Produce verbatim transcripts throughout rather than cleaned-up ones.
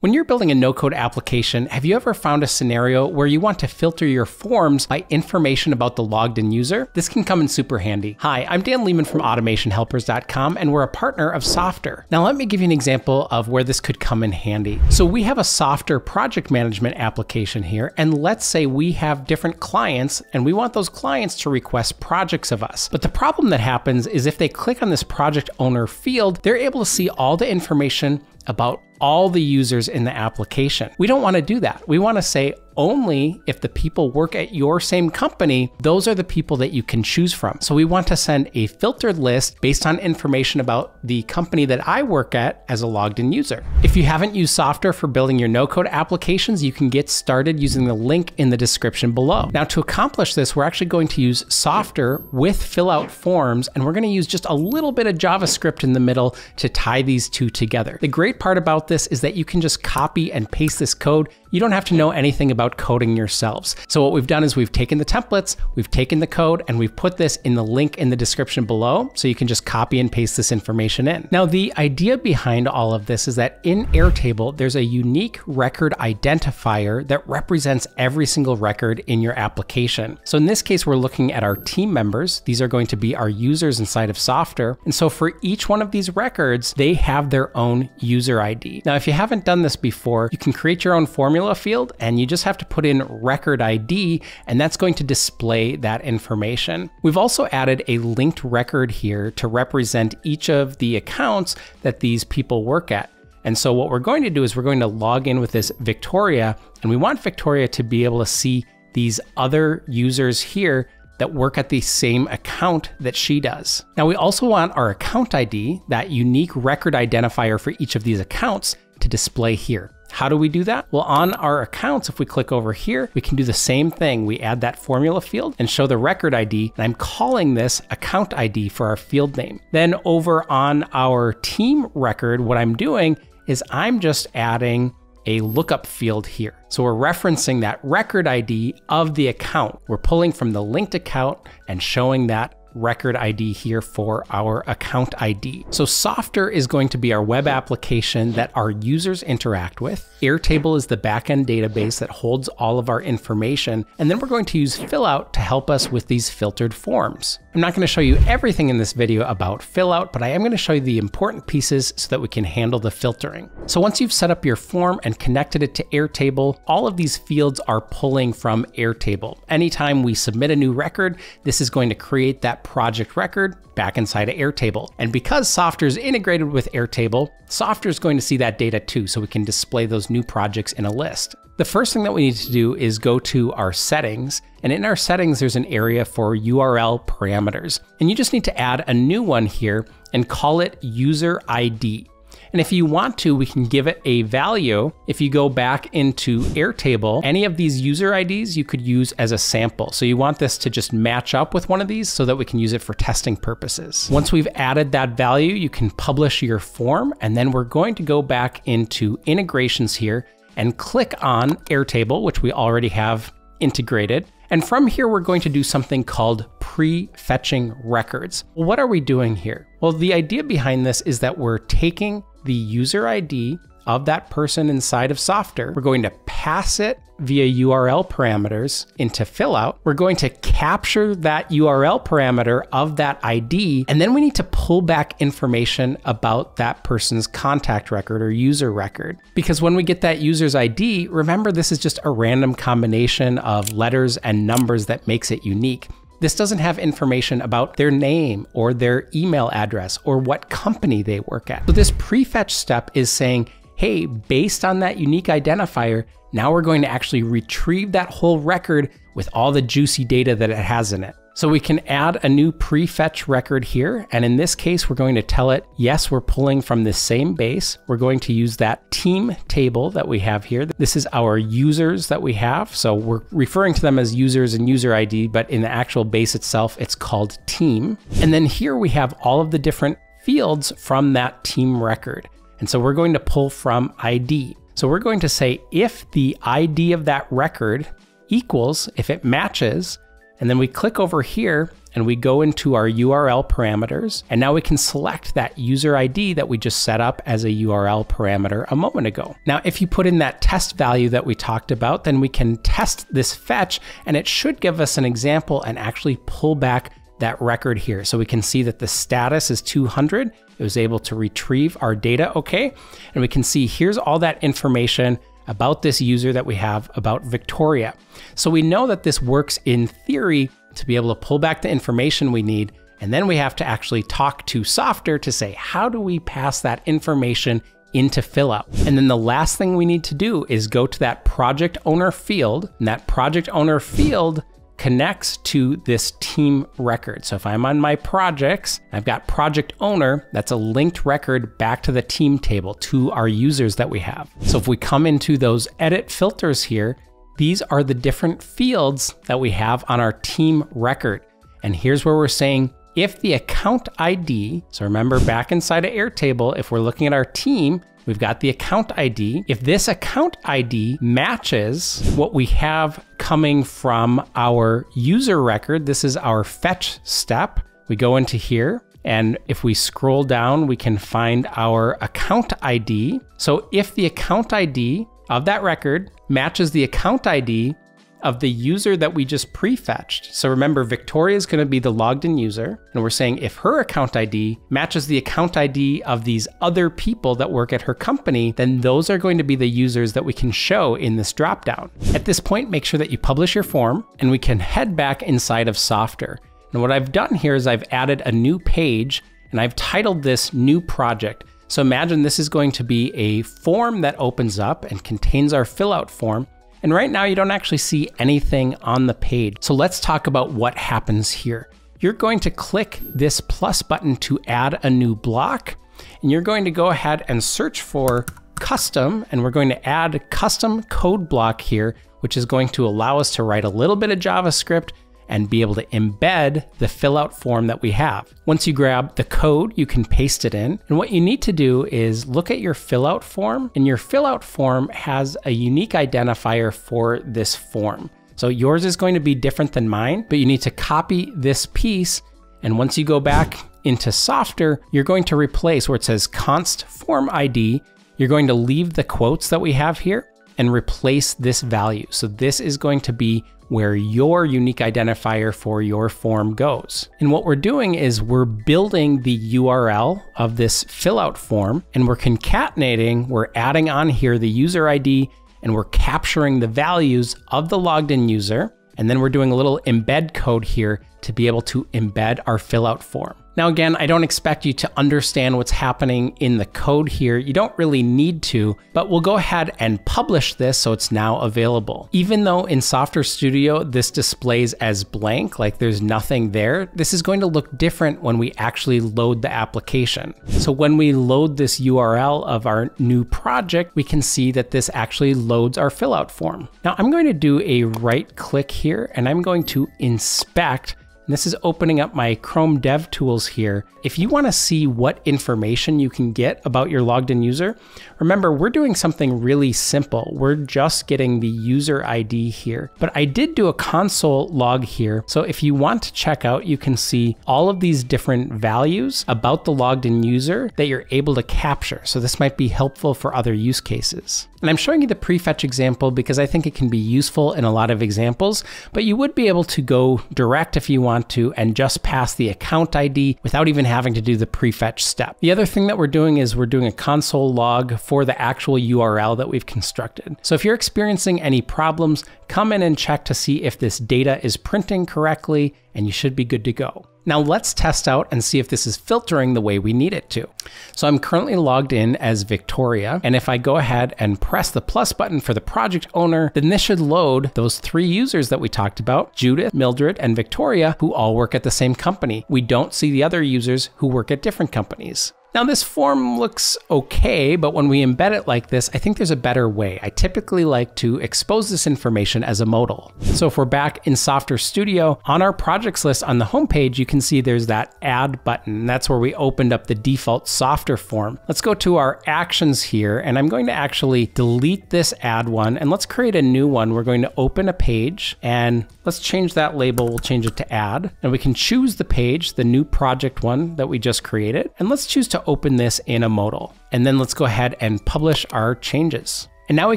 When you're building a no-code application, have you ever found a scenario where you want to filter your forms by information about the logged-in user? This can come in super handy. Hi, I'm Dan Lehman from Automation Helpers dot com, and we're a partner of Softr. Now, let me give you an example of where this could come in handy. So we have a Softr project management application here, and let's say we have different clients, and we want those clients to request projects of us. But the problem that happens is if they click on this project owner field, they're able to see all the information about all the users in the application. We don't want to do that. We want to say only if the people work at your same company, those are the people that you can choose from. So we want to send a filtered list based on information about the company that I work at as a logged in user. If you haven't used Softr for building your no-code applications, you can get started using the link in the description below. Now to accomplish this, we're actually going to use Softr with Fillout forms, and we're going to use just a little bit of JavaScript in the middle to tie these two together. The great part about this is that you can just copy and paste this code. You don't have to know anything about coding yourselves. So what we've done is we've taken the templates, we've taken the code, and we've put this in the link in the description below, so you can just copy and paste this information in. Now, the idea behind all of this is that in Airtable, there's a unique record identifier that represents every single record in your application. So in this case, we're looking at our team members. These are going to be our users inside of Softr. And so for each one of these records, they have their own user I D. Now, if you haven't done this before, you can create your own formula field, and you just have to put in record I D, and that's going to display that information. We've also added a linked record here to represent each of the accounts that these people work at. And so what we're going to do is we're going to log in with this Victoria, and we want Victoria to be able to see these other users here that work at the same account that she does. Now we also want our account I D, that unique record identifier for each of these accounts, to display here. How do we do that? Well, on our accounts, if we click over here, we can do the same thing. We add that formula field and show the record I D, and I'm calling this account I D for our field name. Then over on our team record, what I'm doing is I'm just adding a lookup field here. So we're referencing that record I D of the account. We're pulling from the linked account and showing that record I D here for our account I D. So Softr is going to be our web application that our users interact with. Airtable is the backend database that holds all of our information. And then we're going to use Fillout to help us with these filtered forms. I'm not going to show you everything in this video about Fillout, but I am going to show you the important pieces so that we can handle the filtering. So once you've set up your form and connected it to Airtable, all of these fields are pulling from Airtable. Anytime we submit a new record, this is going to create that project record back inside of Airtable. And because Softr is integrated with Airtable, Softr is going to see that data too, so we can display those new projects in a list. The first thing that we need to do is go to our settings, and in our settings, there's an area for U R L parameters. And you just need to add a new one here and call it user I D. And if you want to, we can give it a value. If you go back into Airtable, any of these user I Ds you could use as a sample. So you want this to just match up with one of these so that we can use it for testing purposes. Once we've added that value, you can publish your form, and then we're going to go back into integrations here and click on Airtable, which we already have integrated. And from here, we're going to do something called prefetching records. Well, what are we doing here? Well, the idea behind this is that we're taking the user I D of that person inside of Softr. We're going to pass it via U R L parameters into Fillout. We're going to capture that U R L parameter of that I D, and then we need to pull back information about that person's contact record or user record. Because when we get that user's I D, remember this is just a random combination of letters and numbers that makes it unique. This doesn't have information about their name or their email address or what company they work at. So this prefetch step is saying, hey, based on that unique identifier, now we're going to actually retrieve that whole record with all the juicy data that it has in it. So we can add a new prefetch record here. And in this case, we're going to tell it, yes, we're pulling from the same base. We're going to use that team table that we have here. This is our users that we have. So we're referring to them as users and user I D, but in the actual base itself, it's called team. And then here we have all of the different fields from that team record. And so we're going to pull from I D. So we're going to say if the I D of that record equals, if it matches, and then we click over here and we go into our U R L parameters, and now we can select that user I D that we just set up as a U R L parameter a moment ago. Now, if you put in that test value that we talked about, then we can test this fetch, and it should give us an example and actually pull back that record here. So we can see that the status is two hundred. It was able to retrieve our data, okay? And we can see here's all that information about this user that we have about Victoria. So we know that this works in theory to be able to pull back the information we need. And then we have to actually talk to Softr to say, how do we pass that information into Fillout? And then the last thing we need to do is go to that project owner field, and that project owner field connects to this team record. So if I'm on my projects, I've got project owner, that's a linked record back to the team table, to our users that we have. So if we come into those edit filters here, these are the different fields that we have on our team record. And here's where we're saying, if the account I D, so remember back inside of Airtable, if we're looking at our team, we've got the account I D. If this account I D matches what we have coming from our user record, this is our fetch step. We go into here, and if we scroll down, we can find our account I D. So if the account I D of that record matches the account I D of the user that we just prefetched. So remember, Victoria is going to be the logged in user. And we're saying if her account I D matches the account I D of these other people that work at her company, then those are going to be the users that we can show in this dropdown. At this point, make sure that you publish your form, and we can head back inside of Softr. And what I've done here is I've added a new page, and I've titled this new project. So imagine this is going to be a form that opens up and contains our Fillout form. And right now you don't actually see anything on the page. So let's talk about what happens here. You're going to click this plus button to add a new block, and you're going to go ahead and search for custom, and we're going to add a custom code block here, which is going to allow us to write a little bit of JavaScript and be able to embed the Fillout form that we have. Once you grab the code, you can paste it in. And what you need to do is look at your Fillout form, and your Fillout form has a unique identifier for this form. So yours is going to be different than mine, but you need to copy this piece. And once you go back into Softr, you're going to replace where it says const form I D, you're going to leave the quotes that we have here and replace this value. So this is going to be where your unique identifier for your form goes. And what we're doing is we're building the U R L of this Fillout form, and we're concatenating, we're adding on here the user I D, and we're capturing the values of the logged in user. And then we're doing a little embed code here to be able to embed our Fillout form. Now, again, I don't expect you to understand what's happening in the code here. You don't really need to, but we'll go ahead and publish this so it's now available. Even though in Softr Studio, this displays as blank, like there's nothing there, this is going to look different when we actually load the application. So when we load this U R L of our new project, we can see that this actually loads our Fillout form. Now I'm going to do a right click here, and I'm going to inspect. This is opening up my Chrome DevTools here. If you want to see what information you can get about your logged in user, remember we're doing something really simple. We're just getting the user I D here, but I did do a console log here. So if you want to check out, you can see all of these different values about the logged in user that you're able to capture. So this might be helpful for other use cases. And I'm showing you the prefetch example because I think it can be useful in a lot of examples, but you would be able to go direct if you want to and just pass the account I D without even having to do the prefetch step. The other thing that we're doing is we're doing a console log for the actual U R L that we've constructed. So if you're experiencing any problems, come in and check to see if this data is printing correctly, and you should be good to go. Now let's test out and see if this is filtering the way we need it to. So I'm currently logged in as Victoria, and if I go ahead and press the plus button for the project owner, then this should load those three users that we talked about, Judith, Mildred, and Victoria, who all work at the same company. We don't see the other users who work at different companies. Now this form looks okay, but when we embed it like this, I think there's a better way. I typically like to expose this information as a modal. So if we're back in Softr Studio, on our projects list on the homepage, you can see there's that add button. That's where we opened up the default Softr form. Let's go to our actions here, and I'm going to actually delete this add one, and let's create a new one. We're going to open a page, and Let's change that label. We'll change it to add, and we can choose the page, the new project one that we just created. And let's choose to open this in a modal. And then let's go ahead and publish our changes. And now we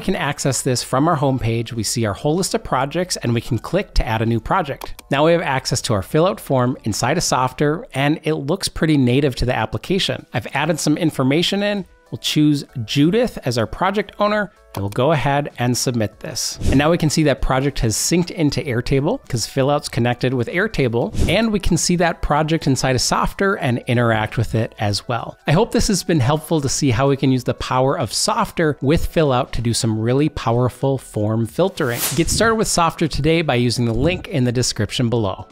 can access this from our homepage. We see our whole list of projects and we can click to add a new project. Now we have access to our Fillout form inside of Softr, and it looks pretty native to the application. I've added some information in. We'll choose Judith as our project owner, and we'll go ahead and submit this. And now we can see that project has synced into Airtable because Fillout's connected with Airtable, and we can see that project inside of Softr and interact with it as well. I hope this has been helpful to see how we can use the power of Softr with Fillout to do some really powerful form filtering. Get started with Softr today by using the link in the description below.